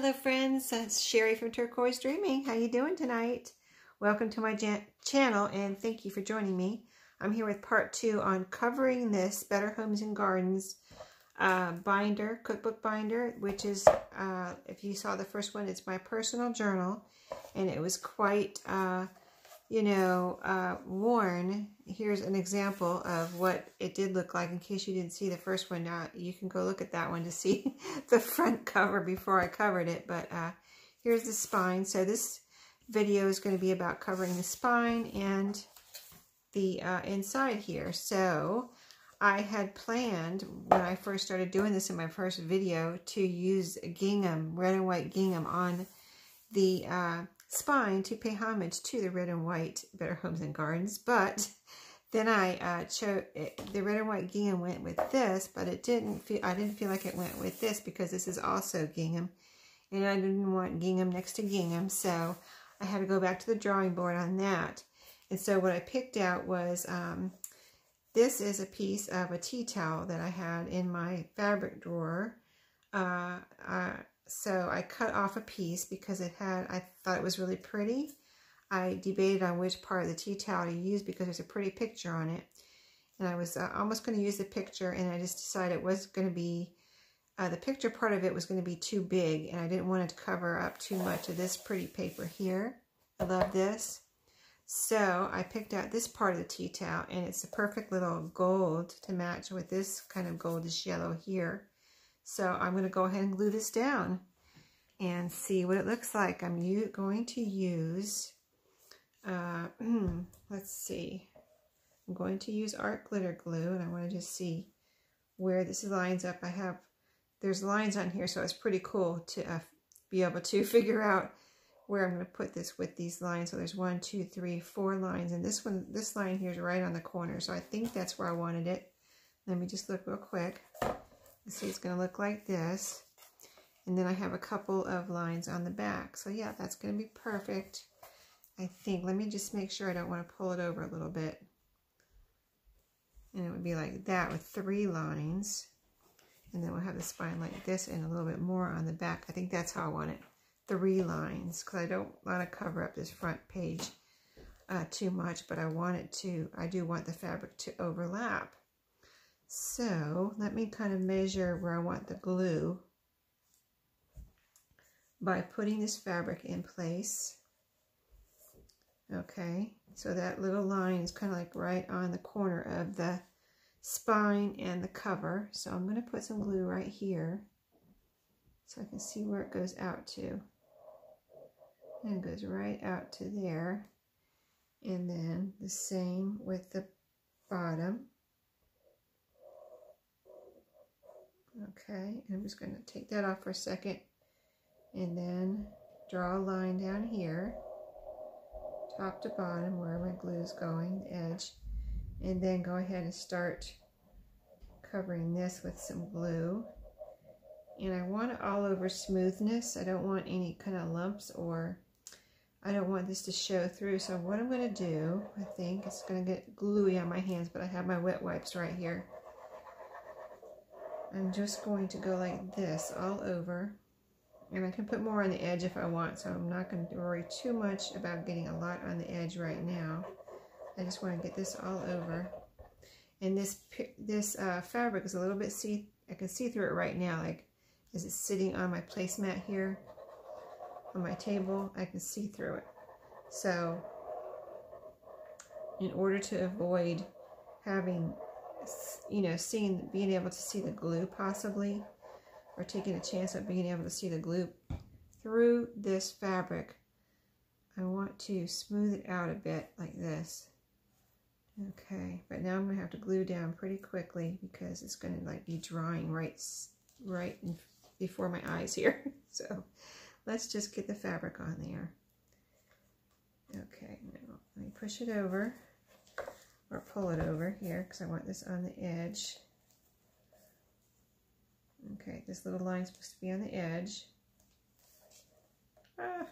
Hello friends, it's Sherry from Turquoise Dreaming. How you doing tonight? Welcome to my channel and thank you for joining me. I'm here with part two on covering this Better Homes and Gardens binder, cookbook binder, which is, if you saw the first one, it's my personal journal. And it was quite, worn. Here's an example of what it did look like in case you didn't see the first one. Now you can go look at that one to see the front cover before I covered it. But here's the spine. So this video is going to be about covering the spine and the inside here. So I had planned when I first started doing this in my first video to use gingham, red and white gingham on the spine to pay homage to the red and white Better Homes and Gardens, but then I chose the red and white gingham went with this, but it didn't feel, I didn't feel like it went with this because this is also gingham and I didn't want gingham next to gingham, so I had to go back to the drawing board on that. And so what I picked out was this is a piece of a tea towel that I had in my fabric drawer. So I cut off a piece because it had, I thought it was really pretty. I debated on which part of the tea towel to use because there's a pretty picture on it. And I was almost going to use the picture, and I just decided it was going to be, the picture part of it was going to be too big, and I didn't want it to cover up too much of this pretty paper here. I love this. So I picked out this part of the tea towel, and it's a perfect little gold to match with this kind of goldish yellow here. So I'm going to go ahead and glue this down and see what it looks like. I'm going to use, let's see, I'm going to use art glitter glue, and I want to just see where this lines up. I have, there's lines on here, so it's pretty cool to be able to figure out where I'm going to put this with these lines. So there's 1, 2, 3, 4 lines, and this one, this line here is right on the corner, so I think that's where I wanted it. Let me just look real quick. So it's going to look like this, and then I have a couple of lines on the back, so yeah, that's going to be perfect, I think. Let me just make sure I don't want to pull it over a little bit, and it would be like that with 3 lines, and then we'll have the spine like this and a little bit more on the back. I think that's how I want it, 3 lines, because I don't want to cover up this front page too much, but I want it to, I do want the fabric to overlap. So let me kind of measure where I want the glue by putting this fabric in place. Okay, so that little line is kind of like right on the corner of the spine and the cover. So I'm going to put some glue right here so I can see where it goes out to. And it goes right out to there. And then the same with the bottom. Okay, I'm just going to take that off for a second and then draw a line down here, top to bottom, where my glue is going, the edge, and then go ahead and start covering this with some glue. And I want it all over smoothness. I don't want any kind of lumps, or I don't want this to show through. So what I'm going to do, I think, it's going to get gluey on my hands, but I have my wet wipes right here. I'm just going to go like this all over, and I can put more on the edge if I want, so I'm not going to worry too much about getting a lot on the edge right now. I just want to get this all over, and this fabric is a little bit, see, I can see through it right now, like as it's sitting on my placemat here on my table, I can see through it. So in order to avoid having, you know, seeing, being able to see the glue possibly, or taking a chance of being able to see the glue through this fabric, I want to smooth it out a bit like this. Okay, but now I'm going to have to glue down pretty quickly because it's going to like be drying right before my eyes here. So let's just get the fabric on there. Okay, now let me push it over, or pull it over here, because I want this on the edge. Okay, this little line is supposed to be on the edge. Ah.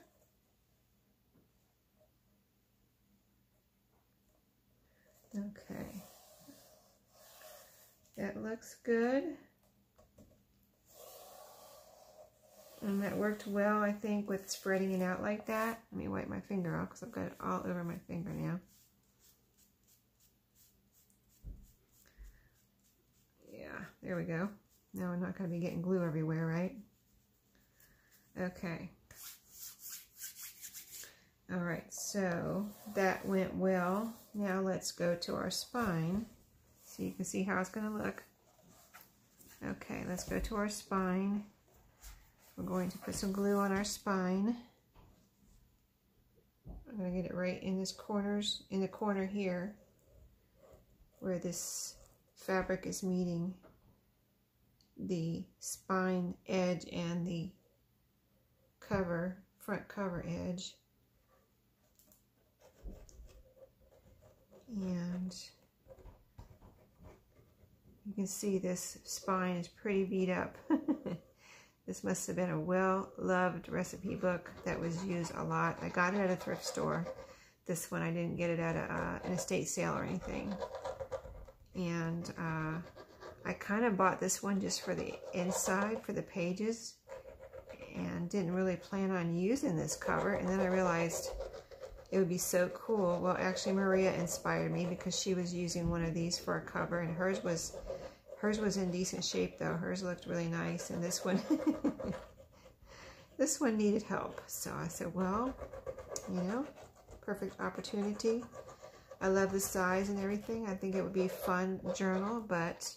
Okay, that looks good. And that worked well, I think, with spreading it out like that. Let me wipe my finger off because I've got it all over my finger now. Yeah, there we go. Now I'm not going to be getting glue everywhere, right? Okay. All right, so that went well. Now let's go to our spine so you can see how it's going to look. Okay, let's go to our spine. We're going to put some glue on our spine. I'm going to get it right in this corner here where this fabric is meeting the spine edge and the cover, front cover edge. And you can see this spine is pretty beat up. This must have been a well-loved recipe book that was used a lot. I got it at a thrift store. This one I didn't get it at an estate sale or anything. And I kind of bought this one just for the inside, for the pages, and didn't really plan on using this cover. And then I realized it would be so cool. Well, actually, Maria inspired me because she was using one of these for a cover, and hers was in decent shape though. Hers looked really nice, and this one, this one needed help. So I said, well, you know, perfect opportunity. I love the size and everything. I think it would be a fun journal, but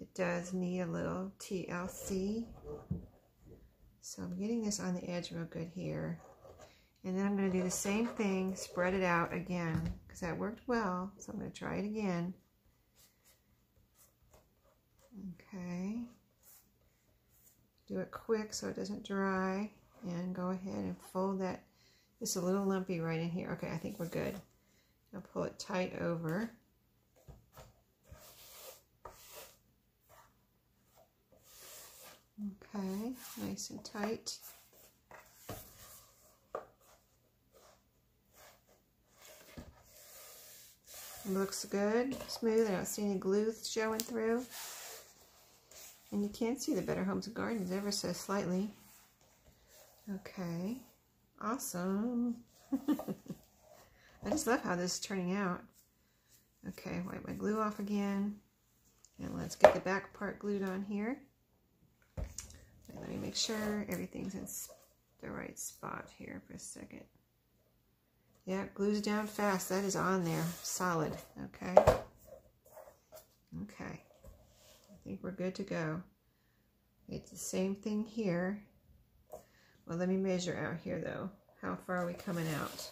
it does need a little TLC. So I'm getting this on the edge real good here. And then I'm going to do the same thing, spread it out again, because that worked well. So I'm going to try it again. Okay. Do it quick so it doesn't dry. And go ahead and fold that. It's a little lumpy right in here. Okay, I think we're good. I'll pull it tight over. Okay, nice and tight. Looks good, smooth. I don't see any glue showing through. And you can see the Better Homes and Gardens ever so slightly. Okay, awesome. I just love how this is turning out. Okay, wipe my glue off again. And let's get the back part glued on here. And let me make sure everything's in the right spot here for a second. Yeah, glue's down fast. That is on there, solid. Okay. Okay. I think we're good to go. It's the same thing here. Well, let me measure out here though. How far are we coming out?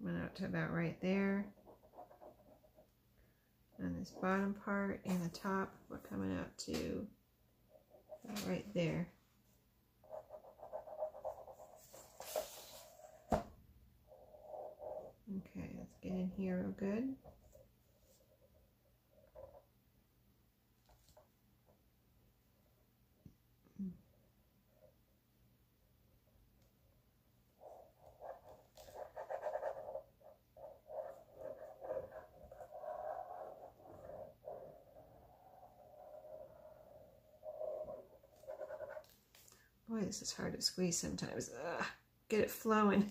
Coming out to about right there. On this bottom part and the top, we're coming out to about right there. Okay, let's get in here real good. Boy, this is hard to squeeze sometimes. Ugh, get it flowing.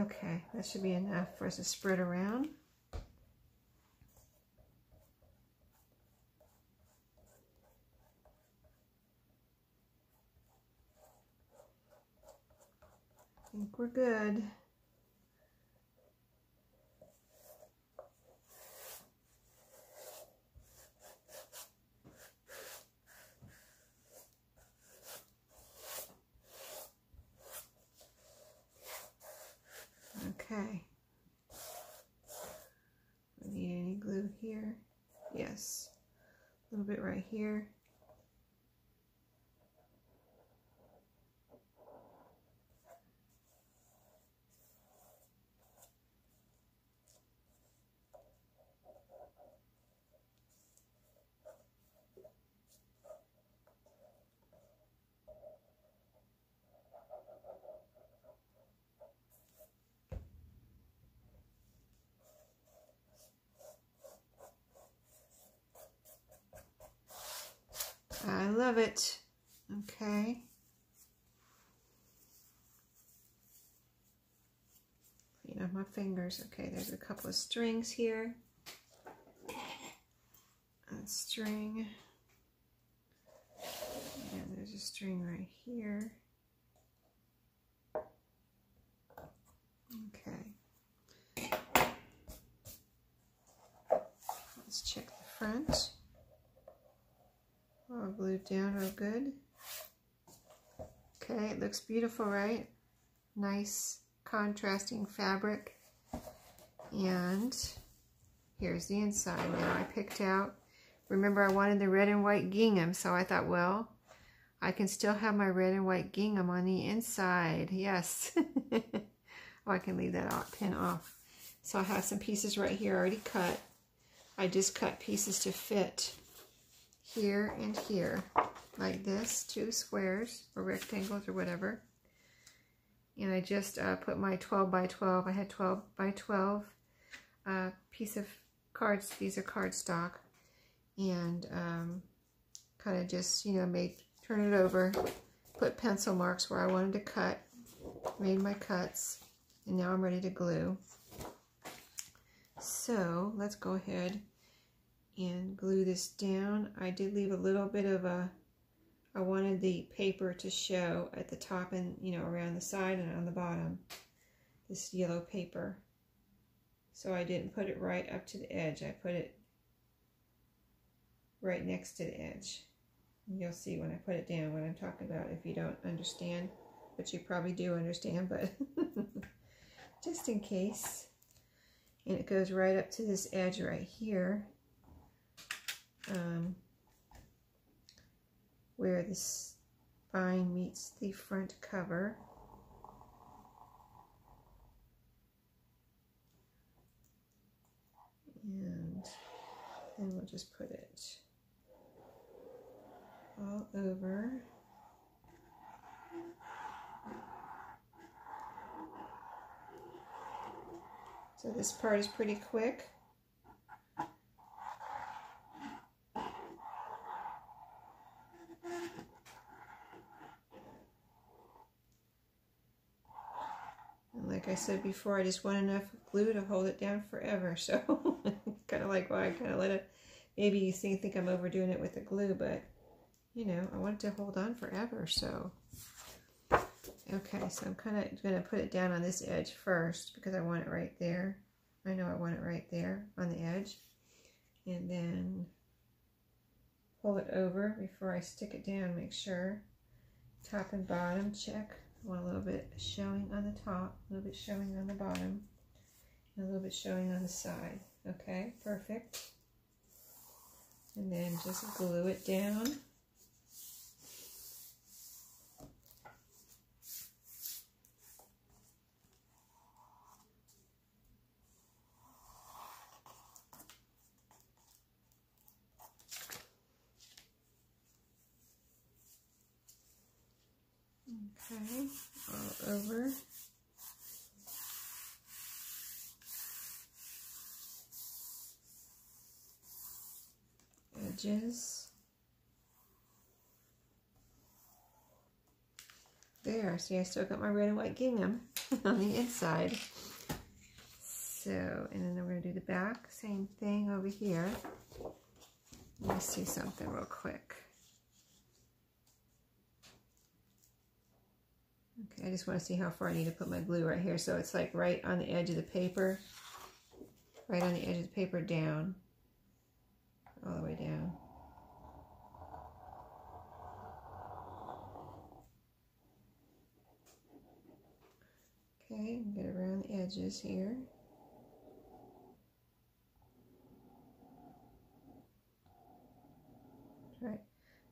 Okay, that should be enough for us to spread around. I think we're good. Okay, do we need any glue here? Yes, a little bit right here. love it. Okay. Clean off my fingers. Okay, there's a couple of strings here. A string. And there's a string right here. Okay. Let's check the front. Oh, glued down real good. Okay, it looks beautiful, right? Nice contrasting fabric. And here's the inside. Now I picked out, remember I wanted the red and white gingham, so I thought, well, I can still have my red and white gingham on the inside. Yes. Oh, I can leave that pin off. So I have some pieces right here already cut. I just cut pieces to fit here and here, like this, two squares or rectangles or whatever. And I just put my 12 by 12, I had 12 by 12 piece of cards, these are cardstock, and kind of just, you know, turn it over, put pencil marks where I wanted to cut, made my cuts, and now I'm ready to glue. So let's go ahead and glue this down. I did leave a little bit of a, I wanted the paper to show at the top and, you know, around the side and on the bottom, this yellow paper. So I didn't put it right up to the edge. I put it right next to the edge. And you'll see when I put it down what I'm talking about if you don't understand, but you probably do understand, but just in case. And it goes right up to this edge right here. Where the spine meets the front cover. And then we'll just put it all over. So this part is pretty quick. Like I said before, I just want enough glue to hold it down forever. So kind of like, well, I kind of let it, maybe you think I'm overdoing it with the glue, but you know, I want it to hold on forever. So, okay, so I'm kind of going to put it down on this edge first because I want it right there. I know I want it right there on the edge. And then pull it over before I stick it down, make sure. Top and bottom, check. I want a little bit showing on the top, a little bit showing on the bottom, and a little bit showing on the side. Okay, perfect. And then just glue it down. Okay, all over. Edges. There, see, I still got my red and white gingham on the inside. So, and then I'm going to do the back, same thing over here. Let me see something real quick. Okay, I just want to see how far I need to put my glue right here. So it's like right on the edge of the paper. Right on the edge of the paper down. All the way down. Okay, get around the edges here.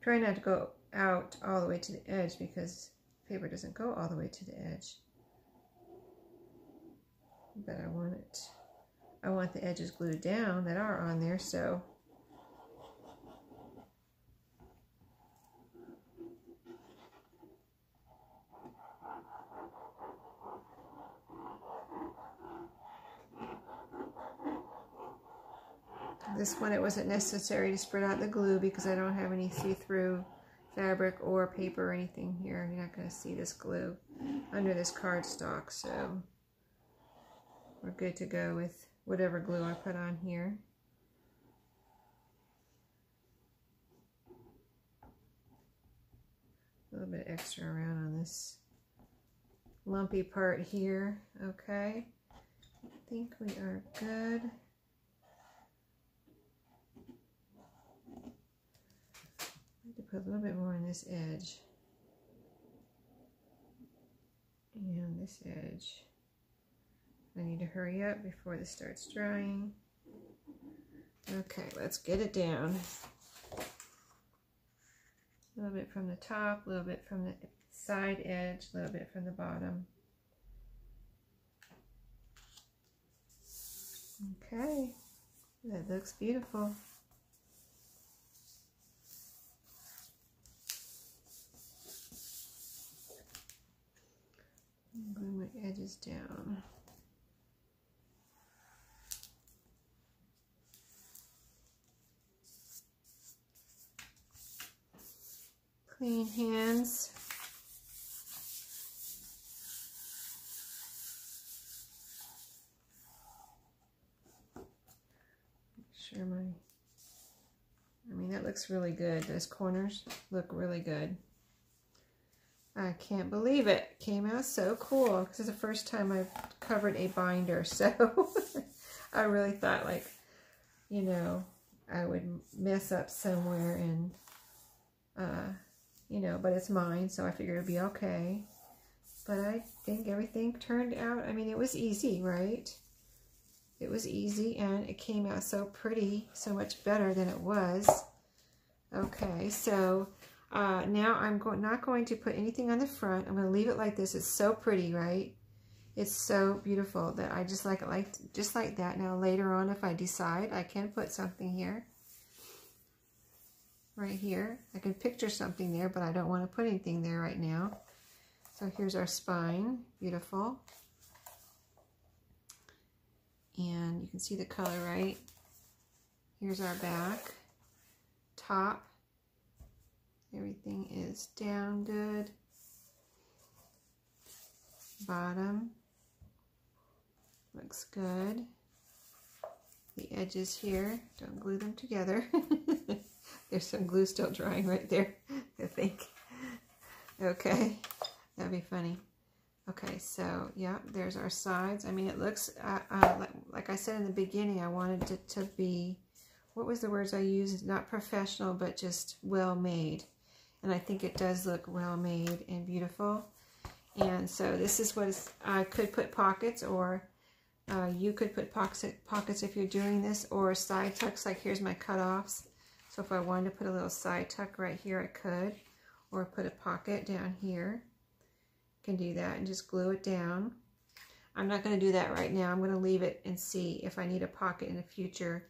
Try not to go out all the way to the edge because paper doesn't go all the way to the edge, but I want it, I want the edges glued down that are on there, so this one it wasn't necessary to spread out the glue because I don't have any see-through fabric or paper or anything here. You're not going to see this glue under this cardstock, so we're good to go with whatever glue I put on here. A little bit extra around on this lumpy part here. Okay, I think we are good. I need to put a little bit more on this edge and on this edge. I need to hurry up before this starts drying. Okay, let's get it down. A little bit from the top, a little bit from the side edge, a little bit from the bottom. Okay, that looks beautiful. I'm gluing my edges down. Clean hands. Make sure that looks really good. Those corners look really good. I can't believe it came out so cool. This is the first time I've covered a binder, so I really thought, like, you know, I would mess up somewhere and you know, but it's mine, so I figured it'd be okay. But I think everything turned out, I mean, it was easy, right? It was easy, and it came out so pretty, so much better than it was. Okay, so now I'm not going to put anything on the front. I'm going to leave it like this. It's so pretty, right? It's so beautiful that I just like it just like that. Now later on, if I decide, I can put something here. Right here. I can picture something there, but I don't want to put anything there right now. So here's our spine. Beautiful. And you can see the color, right? Here's our back. Top. Everything is down good. Bottom. Looks good. The edges here. Don't glue them together. There's some glue still drying right there, I think. Okay, that'd be funny. Okay, so, yeah, there's our sides. I mean, it looks, like I said in the beginning, I wanted it to be, what was the words I used? Not professional, but just well-made. And I think it does look well-made and beautiful. And so this is what it's, I could put pockets, or you could put pockets if you're doing this, or side tucks, like here's my cutoffs. So if I wanted to put a little side tuck right here, I could, or put a pocket down here. I can do that and just glue it down. I'm not going to do that right now. I'm going to leave it and see if I need a pocket in the future.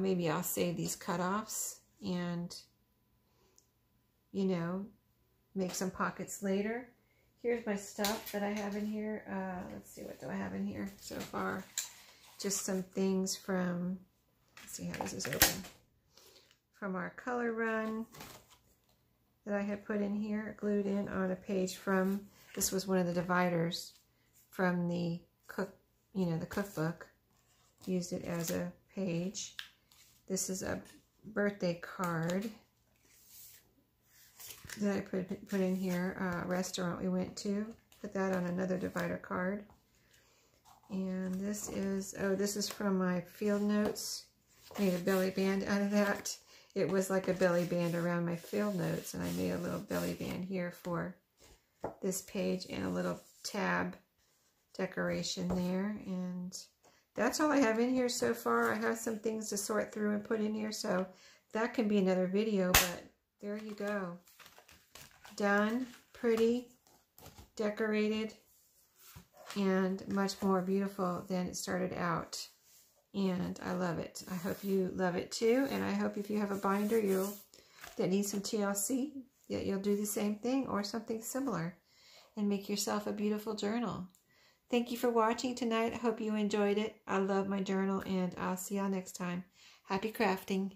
Maybe I'll save these cutoffs and, you know, make some pockets later. Here's my stuff that I have in here. Let's see, what do I have in here so far? Just some things from, let's see how this is open. From our color run that I had put in here, glued in on a page from, this was one of the dividers from the cookbook. Used it as a page. This is a birthday card that I put in here, a restaurant we went to. Put that on another divider card. And this is, oh, this is from my field notes. Made a belly band out of that. It was like a belly band around my field notes, and I made a little belly band here for this page and a little tab decoration there. And that's all I have in here so far. I have some things to sort through and put in here, so that can be another video, but there you go. Done, pretty, decorated, and much more beautiful than it started out. And I love it. I hope you love it too. And I hope if you have a binder that needs some TLC, that you'll do the same thing or something similar and make yourself a beautiful journal. Thank you for watching tonight. I hope you enjoyed it. I love my journal, and I'll see y'all next time. Happy crafting.